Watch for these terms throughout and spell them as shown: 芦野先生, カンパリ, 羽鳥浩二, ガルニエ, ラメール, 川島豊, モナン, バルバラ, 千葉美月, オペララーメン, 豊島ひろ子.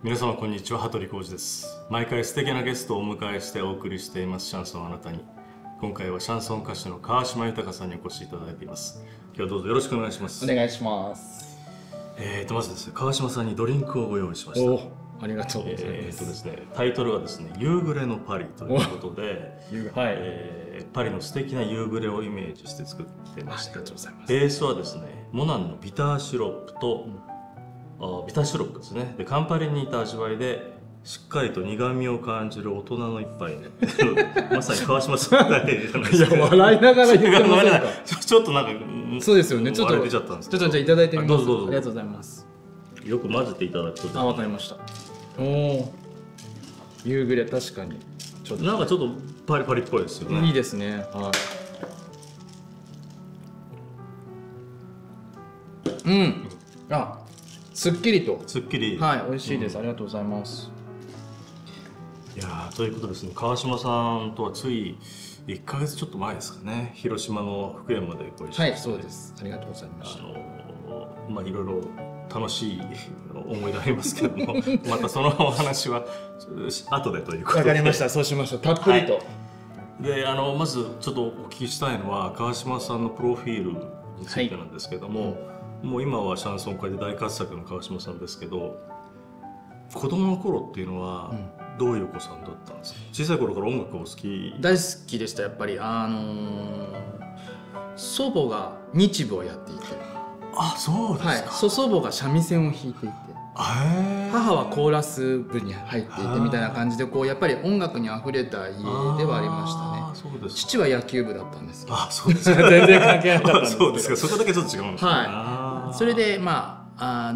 皆様こんにちは、羽鳥浩二です。毎回素敵なゲストをお迎えしてお送りしていますシャンソンあなたに。今回はシャンソン歌手の川島豊さんにお越しいただいています。今日はどうぞよろしくお願いします。お願いします。まずですね、川島さんにドリンクをご用意しました。ありがとうございます。ですね、タイトルはですね、夕暮れのパリということで、はい、パリの素敵な夕暮れをイメージして作ってました。ありがとうございます。ベースはですね、モナンのビターシロップと、ビターシロップですね。で、カンパリに似た味わいでしっかりと苦みを感じる大人の一杯、ね、まさに川島さんみたいじゃないですか。いや、笑いながら言ってませんか。ちょっとなんか、そうですよね、ちょっと割れ出ちゃったんですけど、じゃあいただいてみます。どうぞどうぞ。ありがとうございます。よく混ぜていただくと。あ、わかりました。お、夕暮れ、確かにちょっとなんかちょっとパリパリっぽいですよね。いいですね。はい。うん、あ、すっきりと。すっきり、はい、美味しいです。ありがとうございます。いや、ということですね、川島さんとはつい1ヶ月ちょっと前ですかね、広島の福山でご一緒して。はい、そうです。ありがとうございます。まあ、いろいろ楽しい思い出ありますけどもまたそのお話は後でということで。わかりました。そうしましょう。たっぷりと。はい、で、まずちょっとお聞きしたいのは川島さんのプロフィールについてなんですけども、はい、もう今はシャンソン界で大活躍の川島さんですけど、子供の頃っていうのはどういうお子さんだったんですか。小さい頃から音楽を好き。大好きでした。やっぱり祖母が日舞をやっていて。あ、そうですか。はい、祖父母が三味線を弾いていて、母はコーラス部に入っていてみたいな感じで、こうやっぱり音楽にあふれた家ではありましたね。父は野球部だったんですけど。あ、そうですか。全然関係なかったんですけど。そうですか。そこだけちょっと違うんですね。はい。それでまあ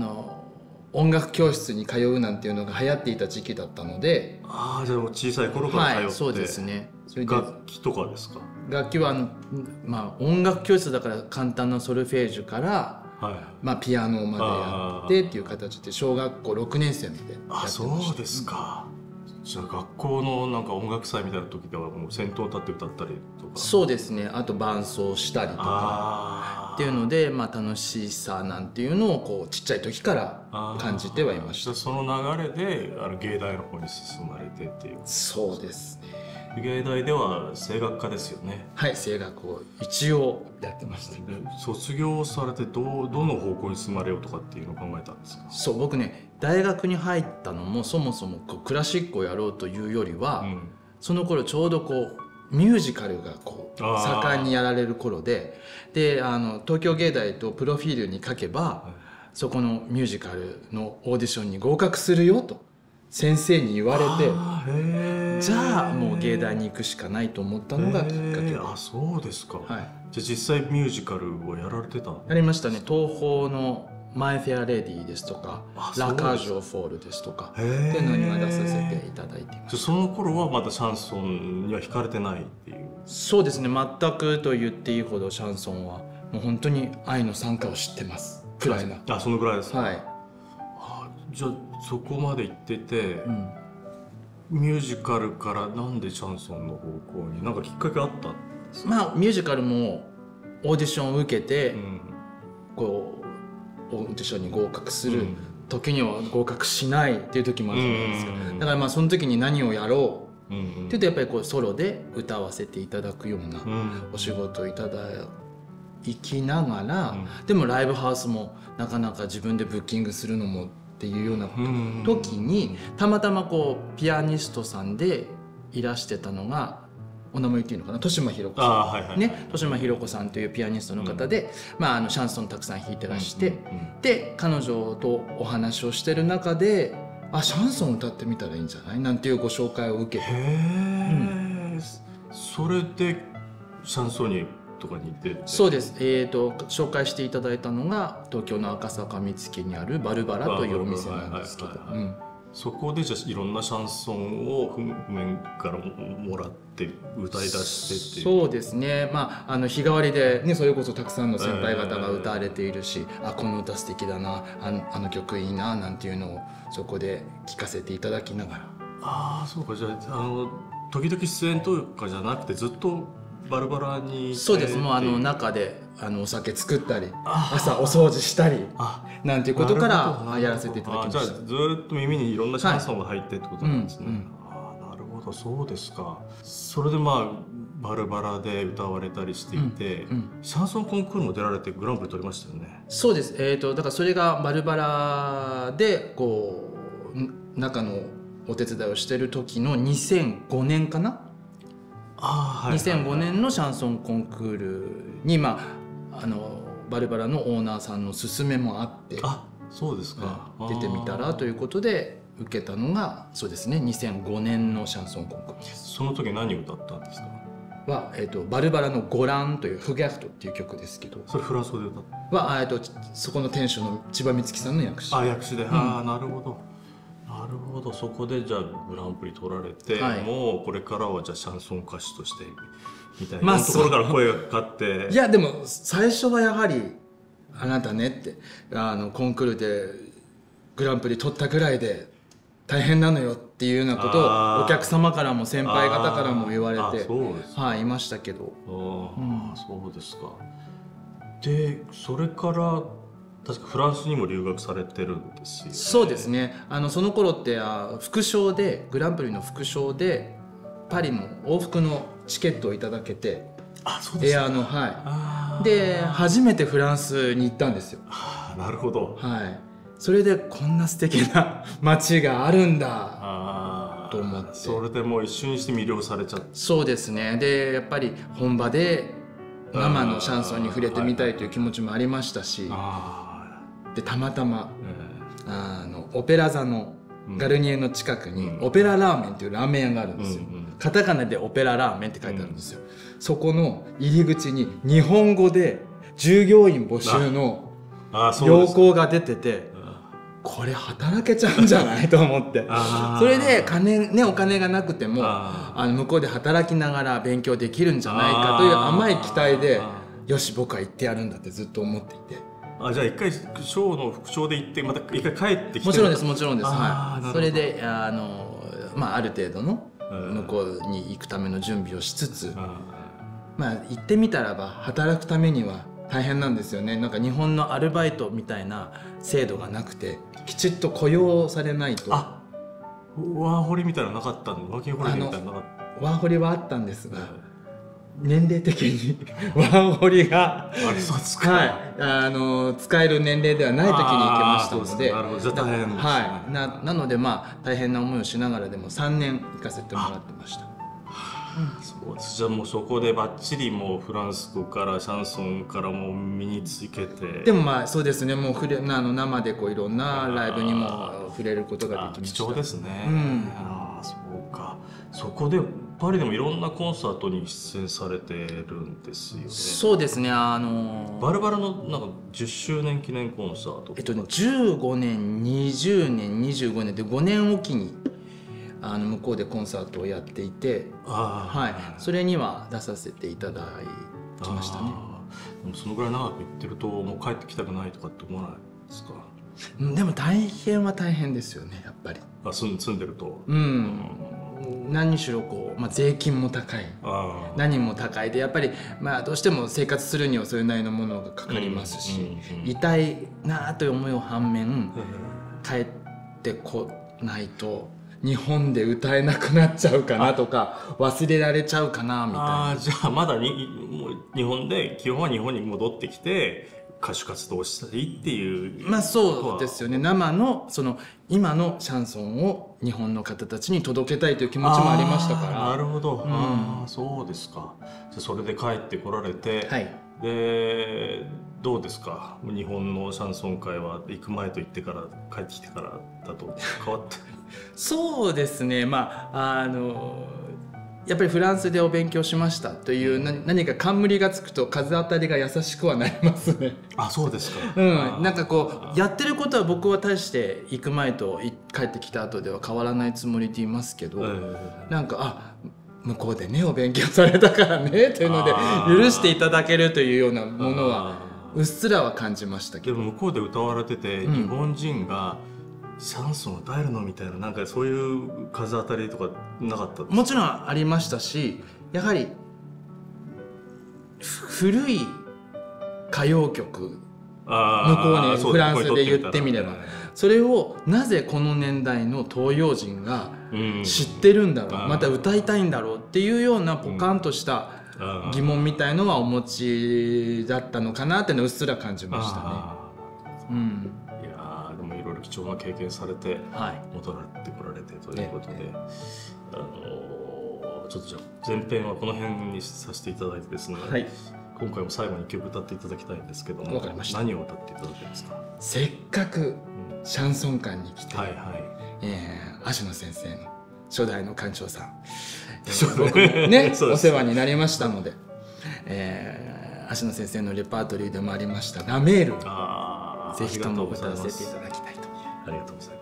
音楽教室に通うなんていうのが流行っていた時期だったので。ああ、じゃあ小さい頃から通って。はい、そうですね。それで楽器とかですか。楽器はまあ音楽教室だから簡単なソルフェージュから。はい、まあピアノまでやってっていう形で小学校6年生までやってました。あ、そうですか。じゃあ学校のなんか音楽祭みたいな時ではもう先頭立って歌ったりとか。そうですね。あと伴奏したりとかっていうので、まあ楽しさなんていうのをこうちっちゃい時から感じてはいました。その流れで芸大の方に進まれてっていう。そうですね。芸大では声楽科ですよね。はい、声楽を一応やってましたね。卒業されてどの方向に進まれようとかっていうのを考えたんですか。そう、僕ね、大学に入ったのもそもそもこうクラシックをやろうというよりは、うん、その頃ちょうどこうミュージカルがこう盛んにやられる頃で、東京芸大とプロフィールに書けば、はい、そこのミュージカルのオーディションに合格するよと先生に言われて。じゃあもう芸大に行くしかないと思ったのがきっかけ。あ、そうですか。はい、じゃあ実際ミュージカルをやられてた。やりましたね。東宝の「マイ・フェア・レディ」ですとか「ラ・カージュ・オ・フォール」ですとかっていうのには出させていただいています。その頃はまだシャンソンには惹かれてないっていう。そうですね、全くと言っていいほどシャンソンはもう本当に愛の賛歌を知ってますくらいな。あ、そのぐらいですか。はい。あ、じゃあそこまで行ってて、うん、ミュージカルからなんでシャンソンの方向になんかきっかけあったんですか。まあミュージカルもオーディションを受けて、うん、こうオーディションに合格する時には合格しないっていう時もあるじゃないですか。だからまあその時に何をやろうっていうと、やっぱりこうソロで歌わせていただくようなお仕事をいただきながら、でもライブハウスもなかなか自分でブッキングするのもっていうような時に、たまたまこうピアニストさんでいらしてたのが、お名前言っていいのかな、豊島ひろ子さんね。豊島ひろ子さんというピアニストの方で、まあシャンソンたくさん弾いてらして、で彼女とお話をしてる中で、あ、シャンソン歌ってみたらいいんじゃないなんていうご紹介を受けて、それでシャンソンにとかに行って。そうです。紹介していただいたのが東京の赤坂見附にあるバルバラというお店なんですけど、そこでじゃあいろんなシャンソンを譜面からもらって歌い出してっていう。そうですね。まあ日替わりでね、それこそたくさんの先輩方が歌われているし、あ、この歌素敵だな、あの曲いいななんていうのをそこで聴かせていただきながら。ああ、そうか。じゃあ時々出演とかじゃなくてずっと。バラバラに。そうです。もう中でお酒作ったり朝お掃除したりなんていうことからやらせていただきました。じゃあずっと耳にいろんなシャンソンが入ってってことなんですね。なるほど、そうですか。それでまあバラバラで歌われたりしていて、シャンソンコンクールも出られてグランプリ取りましたよね。そうです。だからそれがバラバラでこう中のお手伝いをしてる時の2005年かな。2005年のシャンソンコンクールに、まあ、バルバラのオーナーさんの勧めもあって、あ、そうですか、出てみたらということで受けたのが、そうですね、2005年のシャンソンコンクールです。その時何を歌ったんですか？は、バルバラの「ゴラン」という「フギャフト」っていう曲ですけど、それフランス語で歌ったは、そこの店主の千葉美月さんの訳詞。あ、訳詞で、あ、なるほど。なるほど。そこでじゃあグランプリ取られて、はい、もうこれからはじゃあシャンソン歌手としてみたいなところから声がかかっていやでも最初はやはり「あなたね」ってコンクールでグランプリ取ったぐらいで大変なのよっていうようなことをお客様からも先輩方からも言われて、はい、いましたけど。ああ、そうですか。でそれから確かフランスにも留学されてるんですよね。そうですね。その頃って副賞でグランプリの副賞でパリの往復のチケットをいただけて、あ、そうですか。はい。で初めてフランスに行ったんですよ。あ、なるほど。はい。それでこんな素敵な街があるんだと思って。それでもう一瞬にして魅了されちゃった。そうですね。でやっぱり本場で生のシャンソンに触れてみたいという気持ちもありましたし。でたまたまオペラ座のガルニエの近くにオペララーメンっていうラーメン屋があるんですよ。カタカナでオペララーメンって書いてあるんですよ。そこの入り口に日本語で従業員募集の要項が出てて、これ働けちゃうんじゃないと思ってそれでお金がなくても向こうで働きながら勉強できるんじゃないかという甘い期待で、よし僕は行ってやるんだってずっと思っていて。あ、じゃあ一回賞の副賞で行ってまた一回帰ってきて。もちろんです、もちろんです。はい。それでまあある程度の向こうに行くための準備をしつつ、まあ行ってみたらば働くためには大変なんですよね。なんか日本のアルバイトみたいな制度がなくてきちっと雇用されないと。あ、ワーホリみたいなのなかったの？ワーキングホリみたいなのなかった？ワーホリはあったんですが。年齢的にワーホリが使える年齢ではない時に行けましたので、なのでまあ大変な思いをしながらでも3年行かせてもらってました。そうです。じゃあもうそこでばっちりもうフランス語からシャンソンからもう身につけて。でもまあそうですね、もう生でこういろんなライブにも触れることができました。貴重ですね。ああ、そうか。そこでパリでもいろんなコンサートに出演されてるんですよね。そうですね。バルバラのなんか10周年記念コンサート。15年、20年、25年で5年おきに向こうでコンサートをやっていて、はい、それには出させていただきましたね。でもそのぐらい長く行ってるともう帰ってきたくないとかって思わないですか？でも大変は大変ですよね、やっぱり。住んでると。何しろこう、まあ、税金も高い、何も高いでやっぱり、まあ、どうしても生活するにはそれなりのものがかかりますし、痛いなあという思いを反面、帰ってこないと日本で歌えなくなっちゃうかなとか忘れられちゃうかなみたいな。じゃあまだもう日本で基本は日本に戻ってきて。歌手活動をしたりっていう、まあそうですよね。生のその今のシャンソンを日本の方たちに届けたいという気持ちもありましたから。なるほど、そうですか。じゃあそれで帰ってこられて、はい、でどうですか、日本のシャンソン界は行く前と行ってから帰ってきてからだと変わってそうですね、まあやっぱりフランスでお勉強しましたという何か冠がつくと風当たりが優しくはなりますね。あ、そうですか。なんかこうやってることは僕は大して行く前と帰ってきた後では変わらないつもりでいますけど、なんか向こうでねお勉強されたからねというので許していただけるというようなものはうっすらは感じましたけど。でも向こうで歌われてて日本人が、シャンソン歌えるのみたいな、なんかそういう風当たりとかなかった？もちろんありましたし、やはり古い歌謡曲、向こうね、フランスで言ってみれば、それをなぜこの年代の東洋人が知ってるんだろう、また歌いたいんだろうっていうようなポカンとした疑問みたいのはお持ちだったのかなっていうのをうっすら感じましたね。いやでもいろいろ貴重な経験されて戻られてこられてということで、ちょっとじゃあ前編はこの辺にさせていただいてですね、今回も最後に曲歌っていただきたいんですけども、何を歌っていただけますか？せっかくシャンソン館に来て、芦野先生の初代の館長さん、僕ねお世話になりましたので、芦野先生のレパートリーでもありました「ラメール」をぜひとも歌わせていただきたいと。ありがとうございます。